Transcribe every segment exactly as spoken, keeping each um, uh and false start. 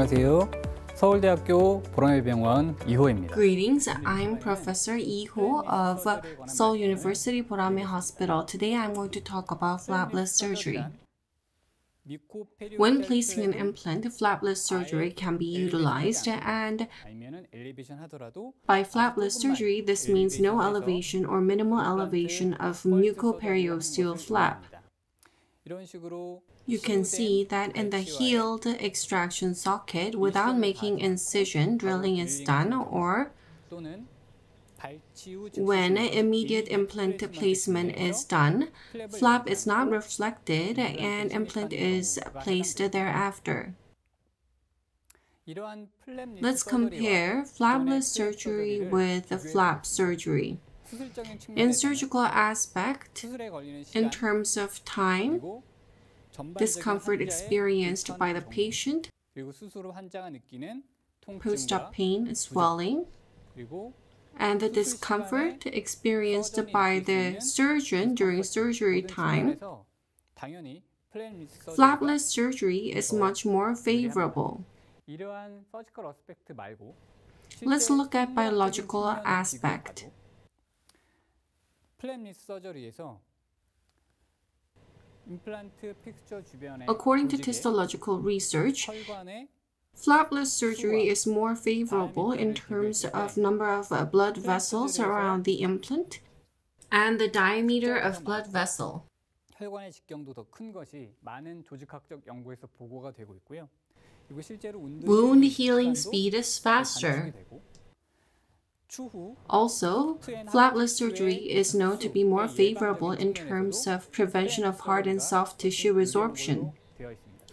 안녕하세요. 서울대학교 보라매병원 이호입니다. Greetings, I'm Professor Yi Ho of Seoul University Boramae Hospital. Today I'm going to talk about flapless surgery. When placing an implant, flapless surgery can be utilized, and by flapless surgery, this means no elevation or minimal elevation of mucoperiosteal flap. You can see that in the healed extraction socket, without making incision, drilling is done, or when immediate implant placement is done, flap is not reflected and implant is placed thereafter. Let's compare flapless surgery with flap surgery. In surgical aspect, in terms of time, discomfort experienced by the patient, post-op pain, swelling, and the discomfort experienced by the surgeon during surgery time, flapless surgery is much more favorable. Let's look at biological aspect. According to histological research, flapless surgery is more favorable in terms of number of blood vessels around the implant and the diameter of blood vessel. Wound healing speed is faster. Also, flapless surgery is known to be more favorable in terms of prevention of hard and soft tissue resorption.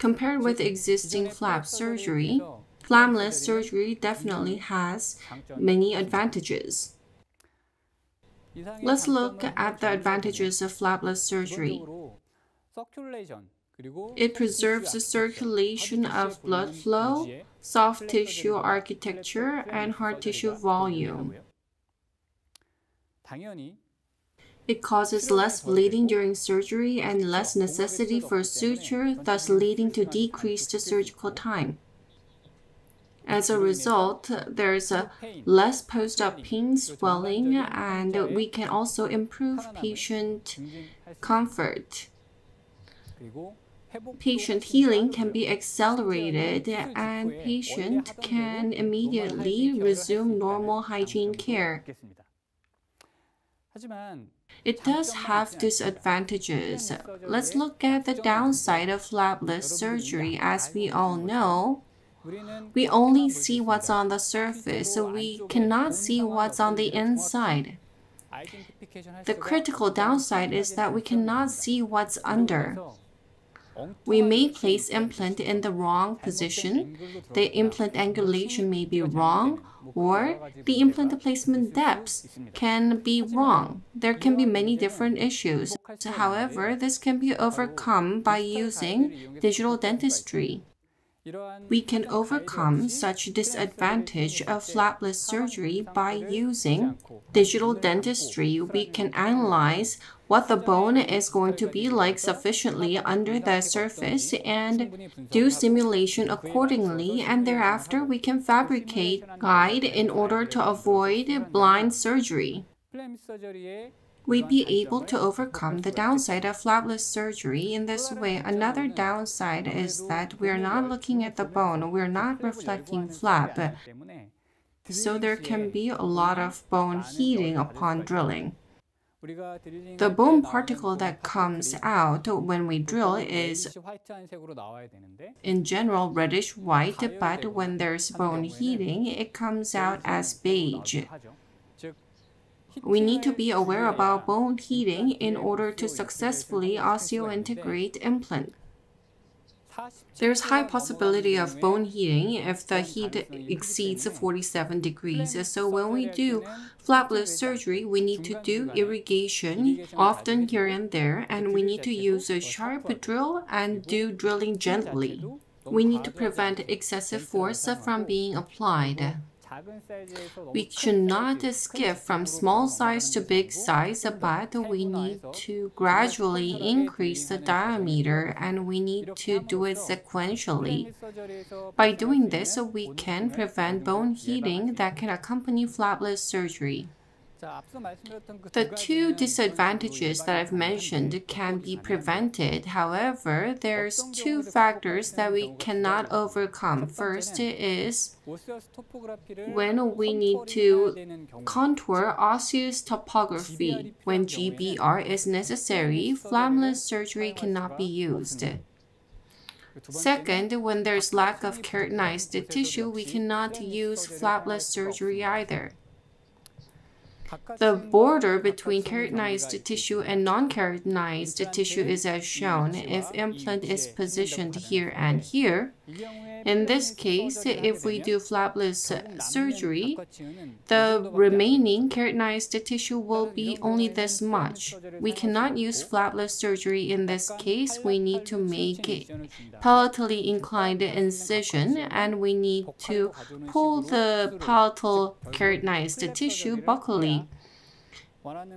Compared with existing flap surgery, flapless surgery definitely has many advantages. Let's look at the advantages of flapless surgery. It preserves the circulation of blood flow, soft tissue architecture, and hard tissue volume. It causes less bleeding during surgery and less necessity for suture, thus leading to decreased surgical time. As a result, there is a less post-op pain, swelling, and we can also improve patient comfort. Patient healing can be accelerated, and patient can immediately resume normal hygiene care. It does have disadvantages. Let's look at the downside of flapless surgery. As we all know, we only see what's on the surface, so we cannot see what's on the inside. The critical downside is that we cannot see what's under. We may place implant in the wrong position, the implant angulation may be wrong, or the implant placement depths can be wrong. There can be many different issues. However, this can be overcome by using digital dentistry. We can overcome such disadvantage of flapless surgery by using digital dentistry. We can analyze what the bone is going to be like sufficiently under the surface and do simulation accordingly, and thereafter we can fabricate a guide in order to avoid blind surgery. We'd be able to overcome the downside of flapless surgery in this way. Another downside is that we're not looking at the bone, we're not reflecting flap, so there can be a lot of bone healing upon drilling. The bone particle that comes out when we drill is, in general, reddish-white, but when there's bone healing, it comes out as beige. We need to be aware about bone heating in order to successfully osseointegrate implant. There's high possibility of bone heating if the heat exceeds forty-seven degrees. So when we do flapless surgery, we need to do irrigation often here and there, and we need to use a sharp drill and do drilling gently. We need to prevent excessive force from being applied. We cannot skip from small size to big size, but we need to gradually increase the diameter and we need to do it sequentially. By doing this, we can prevent bone healing that can accompany flapless surgery. The two disadvantages that I've mentioned can be prevented. However, there's two factors that we cannot overcome. First is when we need to contour osseous topography. When G B R is necessary, flapless surgery cannot be used. Second, when there's lack of keratinized tissue, we cannot use flapless surgery either. The border between keratinized tissue and non-keratinized tissue is as shown. If implant is positioned here and here, in this case, if we do flapless surgery, the remaining keratinized tissue will be only this much. We cannot use flapless surgery in this case. We need to make a palatally inclined incision, and we need to pull the palatal keratinized tissue buccally.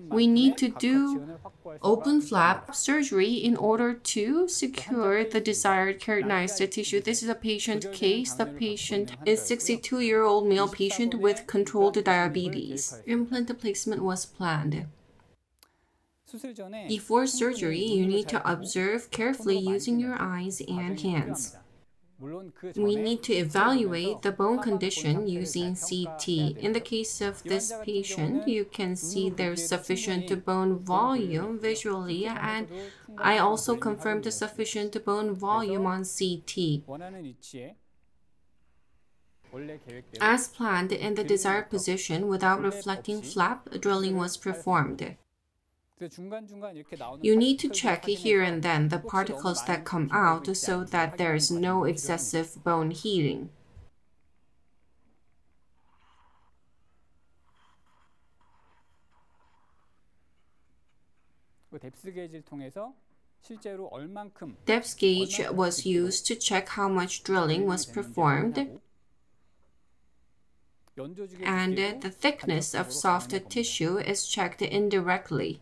We need to do open flap surgery in order to secure the desired keratinized tissue. This is a patient case. The patient is a sixty-two-year-old male patient with controlled diabetes. Implant placement was planned. Before surgery, you need to observe carefully using your eyes and hands. We need to evaluate the bone condition using C T. In the case of this patient, you can see there's sufficient bone volume visually, and I also confirmed the sufficient bone volume on C T. As planned in the desired position, without reflecting flap, drilling was performed. You need to check here and then the particles that come out so that there is no excessive bone healing. Depth gauge was used to check how much drilling was performed and the thickness of soft tissue is checked indirectly.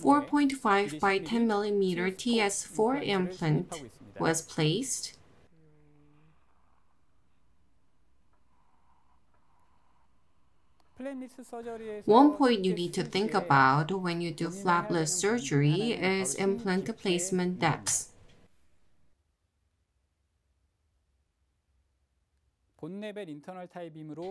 four point five by ten millimeter T S four implant was placed. One point you need to think about when you do flapless surgery is implant placement depths.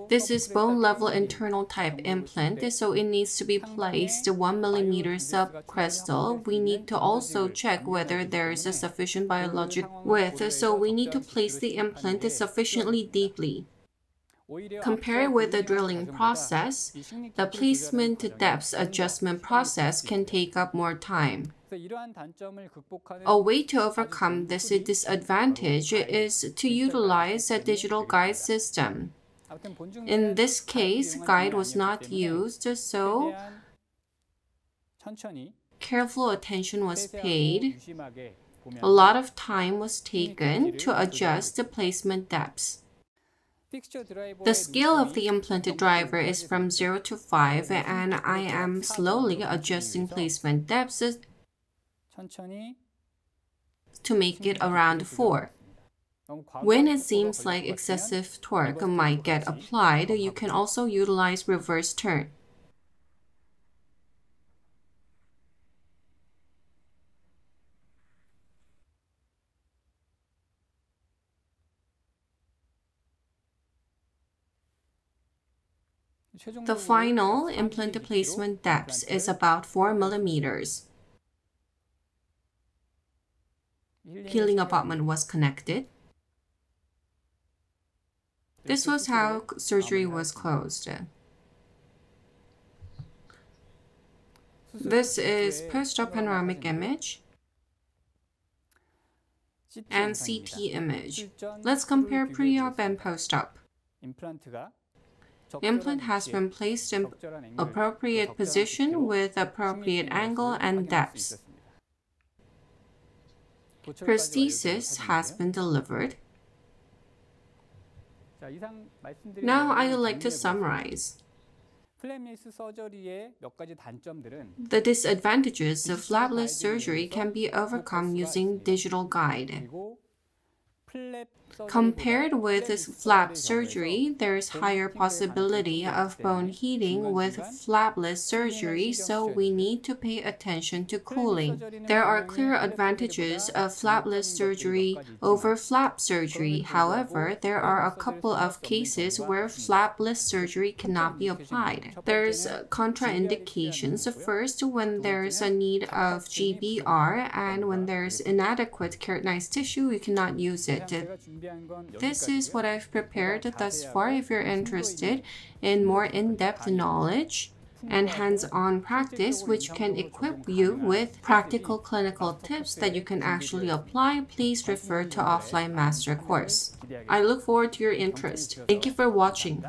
This is bone level internal type implant, so it needs to be placed one millimeter subcrestal. We need to also check whether there is a sufficient biologic width, so we need to place the implant sufficiently deeply. Compared with the drilling process, the placement depth adjustment process can take up more time. A way to overcome this disadvantage is to utilize a digital guide system. In this case, guide was not used, so careful attention was paid. A lot of time was taken to adjust the placement depths. The scale of the implant driver is from zero to five, and I am slowly adjusting placement depths to make it around four. When it seems like excessive torque might get applied, you can also utilize reverse turn. The final implant placement depth is about four millimeters. Healing abutment was connected. This was how surgery was closed. This is post-op panoramic image and C T image. Let's compare pre-op and post-op. Implant has been placed in appropriate position with appropriate angle and depth. prosthesis has been delivered. Now I would like to summarize the disadvantages of flapless surgery can be overcome using digital guide. Compared with flap surgery, there is higher possibility of bone healing with flapless surgery, so we need to pay attention to cooling. There are clear advantages of flapless surgery over flap surgery. However, there are a couple of cases where flapless surgery cannot be applied. There's contraindications. First, when there's a need of G B R and when there's inadequate keratinized tissue, you cannot use it. This is what I've prepared thus far. If you're interested in more in-depth knowledge and hands-on practice, which can equip you with practical clinical tips that you can actually apply, please refer to offline master course. I look forward to your interest. Thank you for watching.